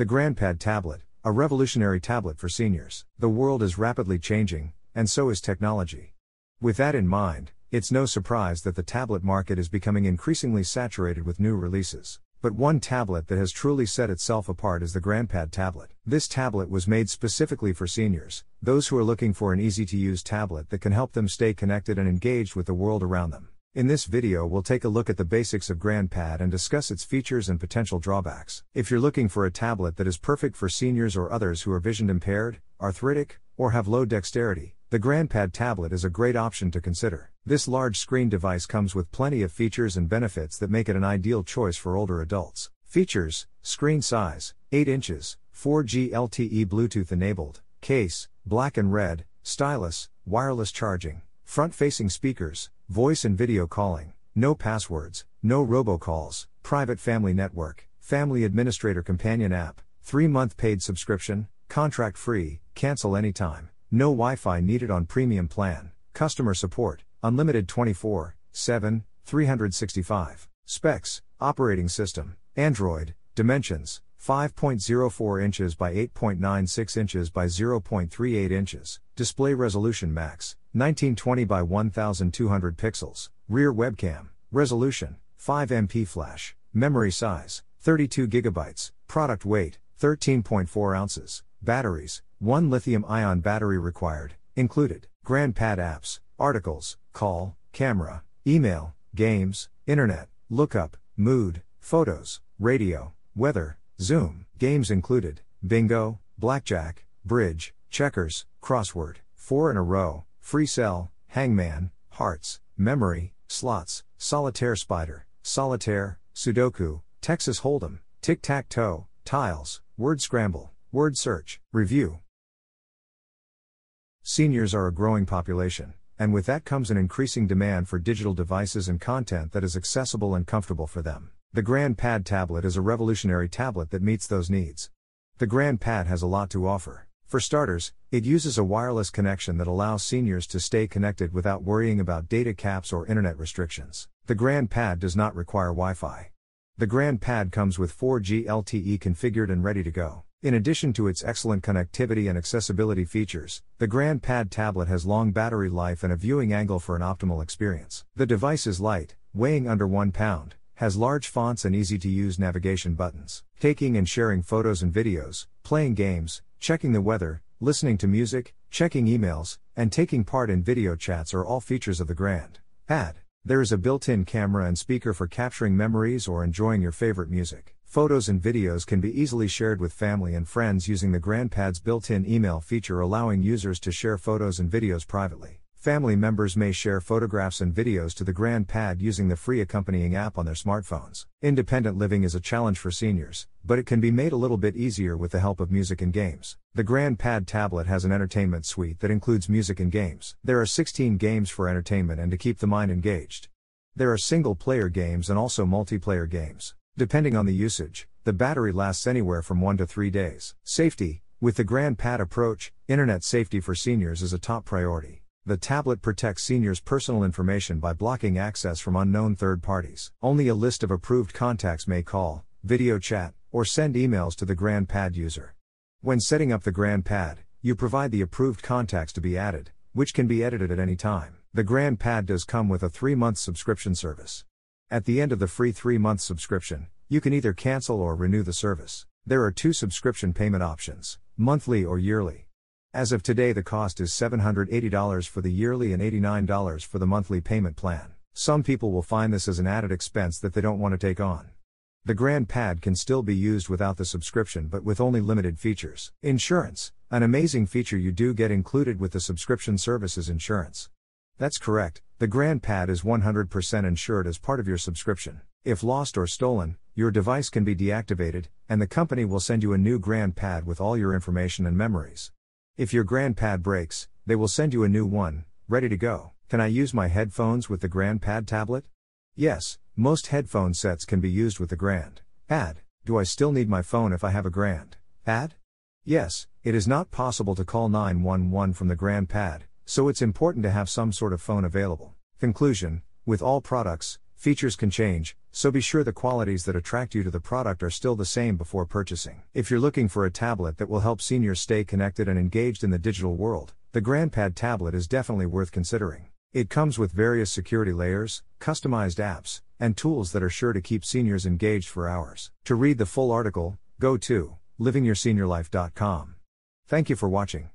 The GrandPad tablet, a revolutionary tablet for seniors. The world is rapidly changing, and so is technology. With that in mind, it's no surprise that the tablet market is becoming increasingly saturated with new releases. But one tablet that has truly set itself apart is the GrandPad tablet. This tablet was made specifically for seniors, those who are looking for an easy-to-use tablet that can help them stay connected and engaged with the world around them. In this video we'll take a look at the basics of GrandPad and discuss its features and potential drawbacks. If you're looking for a tablet that is perfect for seniors or others who are vision impaired, arthritic, or have low dexterity, the GrandPad tablet is a great option to consider. This large screen device comes with plenty of features and benefits that make it an ideal choice for older adults. Features: screen size, 8 inches, 4G LTE Bluetooth enabled, case, black and red, stylus, wireless charging, front-facing speakers, voice and video calling, no passwords, no robocalls, private family network, family administrator companion app, 3-month paid subscription, contract free, cancel anytime, no Wi-Fi needed on premium plan, customer support, unlimited 24/7, 365. Specs: operating system, Android, dimensions, 5.04 inches by 8.96 inches by 0.38 inches, display resolution max, 1920 by 1200 pixels, rear webcam, resolution, 5 MP flash, memory size, 32 GB, product weight, 13.4 ounces, batteries, 1 lithium-ion battery required, included. GrandPad apps, articles, call, camera, email, games, internet, lookup, mood, photos, radio, weather, Zoom. Games included, bingo, blackjack, bridge, checkers, crossword, 4 in a row, free cell, hangman, hearts, memory, slots, solitaire spider, solitaire, sudoku, Texas Hold'em, tic-tac-toe, tiles, word scramble, word search. Review. Seniors are a growing population, and with that comes an increasing demand for digital devices and content that is accessible and comfortable for them. The GrandPad tablet is a revolutionary tablet that meets those needs. The GrandPad has a lot to offer. For starters, it uses a wireless connection that allows seniors to stay connected without worrying about data caps or internet restrictions. The GrandPad does not require Wi-Fi. The GrandPad comes with 4G LTE configured and ready to go. In addition to its excellent connectivity and accessibility features, the GrandPad tablet has long battery life and a viewing angle for an optimal experience. The device is light, weighing under 1 pound, has large fonts and easy-to-use navigation buttons. Taking and sharing photos and videos, playing games, checking the weather, listening to music, checking emails, and taking part in video chats are all features of the GrandPad. There is a built-in camera and speaker for capturing memories or enjoying your favorite music. Photos and videos can be easily shared with family and friends using the GrandPad's built-in email feature, allowing users to share photos and videos privately. Family members may share photographs and videos to the GrandPad using the free accompanying app on their smartphones. Independent living is a challenge for seniors, but it can be made a little bit easier with the help of music and games. The GrandPad tablet has an entertainment suite that includes music and games. There are 16 games for entertainment and to keep the mind engaged. There are single-player games and also multiplayer games. Depending on the usage, the battery lasts anywhere from 1 to 3 days. Safety: with the GrandPad approach, internet safety for seniors is a top priority. The tablet protects seniors' personal information by blocking access from unknown third parties. Only a list of approved contacts may call, video chat, or send emails to the GrandPad user. When setting up the GrandPad, you provide the approved contacts to be added, which can be edited at any time. The GrandPad does come with a 3-month subscription service. At the end of the free 3-month subscription, you can either cancel or renew the service. There are 2 subscription payment options, monthly or yearly. As of today, the cost is $780 for the yearly and $89 for the monthly payment plan. Some people will find this as an added expense that they don't want to take on. The GrandPad can still be used without the subscription, but with only limited features. Insurance: an amazing feature you do get included with the subscription service is insurance. That's correct, the GrandPad is 100% insured as part of your subscription. If lost or stolen, your device can be deactivated, and the company will send you a new GrandPad with all your information and memories. If your GrandPad breaks, they will send you a new one, ready to go. Can I use my headphones with the GrandPad tablet? Yes, most headphone sets can be used with the GrandPad. Do I still need my phone if I have a GrandPad? Yes, it is not possible to call 911 from the GrandPad, so it's important to have some sort of phone available. Conclusion: with all products, Features can change, so be sure the qualities that attract you to the product are still the same before purchasing. If you're looking for a tablet that will help seniors stay connected and engaged in the digital world, the GrandPad tablet is definitely worth considering. It comes with various security layers, customized apps, and tools that are sure to keep seniors engaged for hours. To read the full article, go to livingyourseniorlife.com. Thank you for watching.